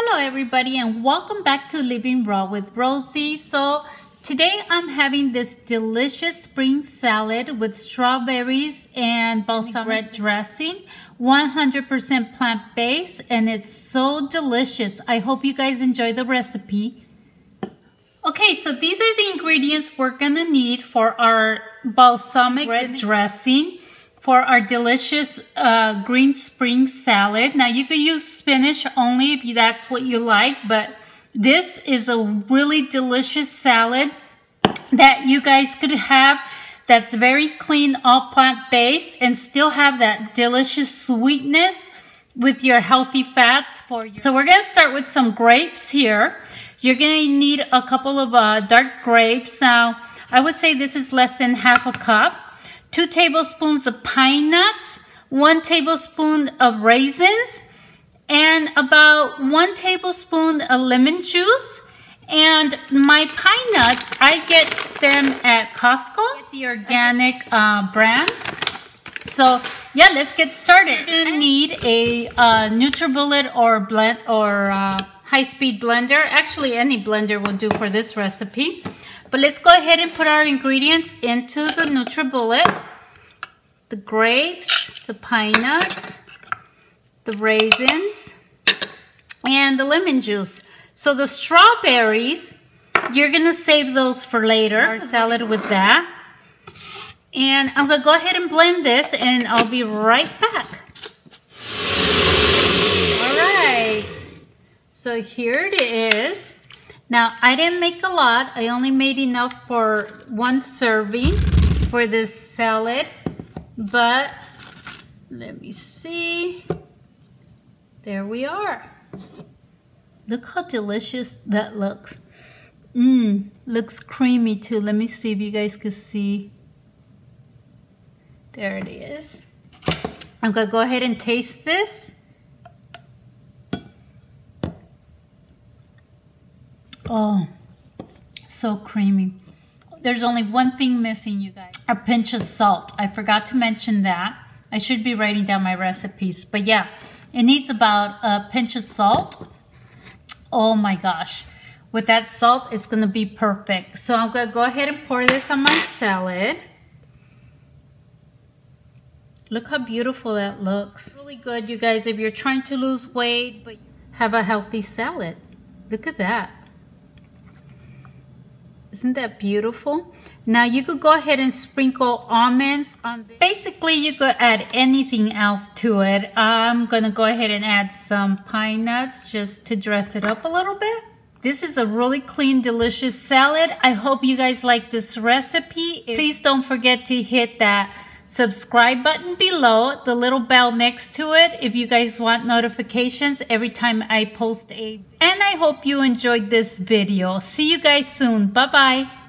Hello everybody and welcome back to Living Raw with Rosie. So today I'm having this delicious spring salad with strawberries and balsamic dressing, 100% plant-based, and it's so delicious. I hope you guys enjoy the recipe. Okay, so these are the ingredients we're gonna need for our balsamic dressing for our delicious green spring salad. Now you could use spinach only if that's what you like, but this is a really delicious salad that you guys could have that's very clean, all plant-based, and still have that delicious sweetness with your healthy fats for you. So we're gonna start with some grapes here. You're gonna need a couple of dark grapes. Now, I would say this is less than half a cup. 2 tablespoons of pine nuts, 1 tablespoon of raisins, and about 1 tablespoon of lemon juice. And my pine nuts, I get them at Costco, the organic brand. So yeah, let's get started. You're gonna need a Nutribullet or blend or high-speed blender. Actually, any blender will do for this recipe. But let's go ahead and put our ingredients into the Nutribullet. The grapes, the pine nuts, the raisins, and the lemon juice. So the strawberries, you're gonna save those for later. Our salad with that. And I'm gonna go ahead and blend this and I'll be right back. All right, so here it is. Now, I didn't make a lot. I only made enough for 1 serving for this salad, but let me see. There we are. Look how delicious that looks. Looks creamy too. Let me see if you guys can see. There it is. I'm gonna go ahead and taste this. Oh, so creamy. There's only one thing missing, you guys. A pinch of salt. I forgot to mention that. I should be writing down my recipes. But yeah, it needs about a pinch of salt. Oh my gosh. With that salt, it's going to be perfect. So I'm going to go ahead and pour this on my salad. Look how beautiful that looks. Really good, you guys, if you're trying to lose weight, but have a healthy salad. Look at that. Isn't that beautiful? Now you could go ahead and sprinkle almonds on this. Basically, you could add anything else to it. I'm gonna go ahead and add some pine nuts just to dress it up a little bit. This is a really clean, delicious salad. I hope you guys like this recipe. Please don't forget to hit that subscribe button below, the little bell next to it, if you guys want notifications every time I post a video. And I hope you enjoyed this video. See you guys soon. Bye-bye.